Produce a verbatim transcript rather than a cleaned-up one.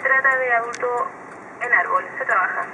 Se trata de adulto en árbol, se trabaja.